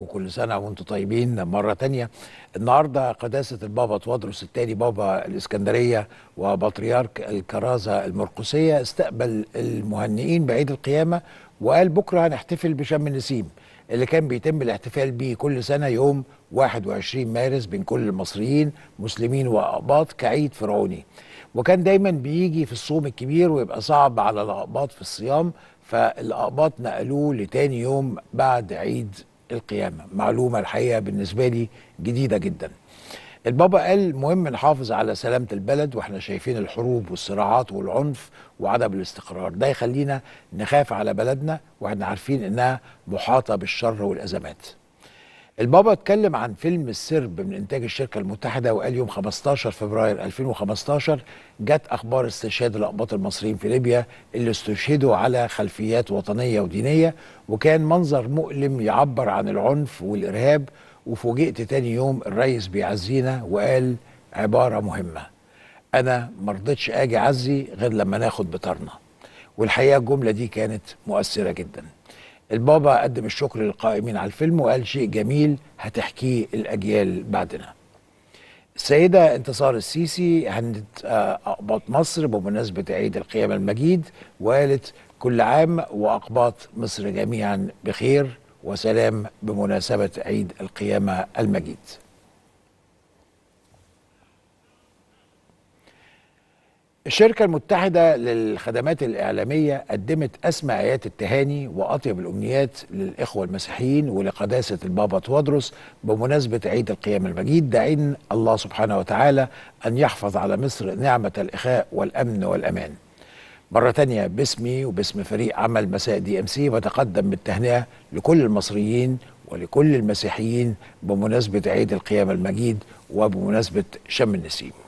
وكل سنة وانتم طيبين مرة تانية. النهاردة قداسة البابا تواضروس الثاني بابا الإسكندرية وبطريرك الكرازة المرقسية استقبل المهنئين بعيد القيامة وقال بكرة هنحتفل بشم نسيم اللي كان بيتم الاحتفال بيه كل سنة يوم 21 مارس بين كل المصريين مسلمين وأقباط كعيد فرعوني، وكان دايما بيجي في الصوم الكبير ويبقى صعب على الأقباط في الصيام، فالأقباط نقلوه لتاني يوم بعد عيد القيامة. معلومة الحقيقة بالنسبة لي جديدة جدا. البابا قال مهم نحافظ على سلامة البلد واحنا شايفين الحروب والصراعات والعنف وعدم الاستقرار، ده يخلينا نخاف على بلدنا واحنا عارفين انها محاطة بالشر والأزمات. البابا اتكلم عن فيلم السرب من انتاج الشركة المتحدة وقال يوم 15 فبراير 2015 جت اخبار استشهاد الأقباط المصريين في ليبيا اللي استشهدوا على خلفيات وطنية ودينية، وكان منظر مؤلم يعبر عن العنف والإرهاب. وفوجئت تاني يوم الرئيس بيعزينا وقال عبارة مهمة، أنا مرضتش أجي عزي غير لما ناخد بطرنا. والحقيقة الجملة دي كانت مؤثرة جدا. البابا قدم الشكر للقائمين على الفيلم وقال شيء جميل هتحكيه الأجيال بعدنا. السيدة انتصار السيسي هنت أقباط مصر بمناسبة عيد القيامة المجيد وقالت كل عام وأقباط مصر جميعا بخير وسلام بمناسبة عيد القيامة المجيد. الشركة المتحدة للخدمات الإعلامية قدمت أسمى آيات التهاني وأطيب الأمنيات للإخوة المسيحيين ولقداسة البابا تواضروس بمناسبة عيد القيامة المجيد، داعين الله سبحانه وتعالى أن يحفظ على مصر نعمة الإخاء والأمن والأمان. مرة تانية باسمي وباسم فريق عمل مساء DMC بتقدم بالتهنئة لكل المصريين ولكل المسيحيين بمناسبة عيد القيامة المجيد وبمناسبة شم النسيم.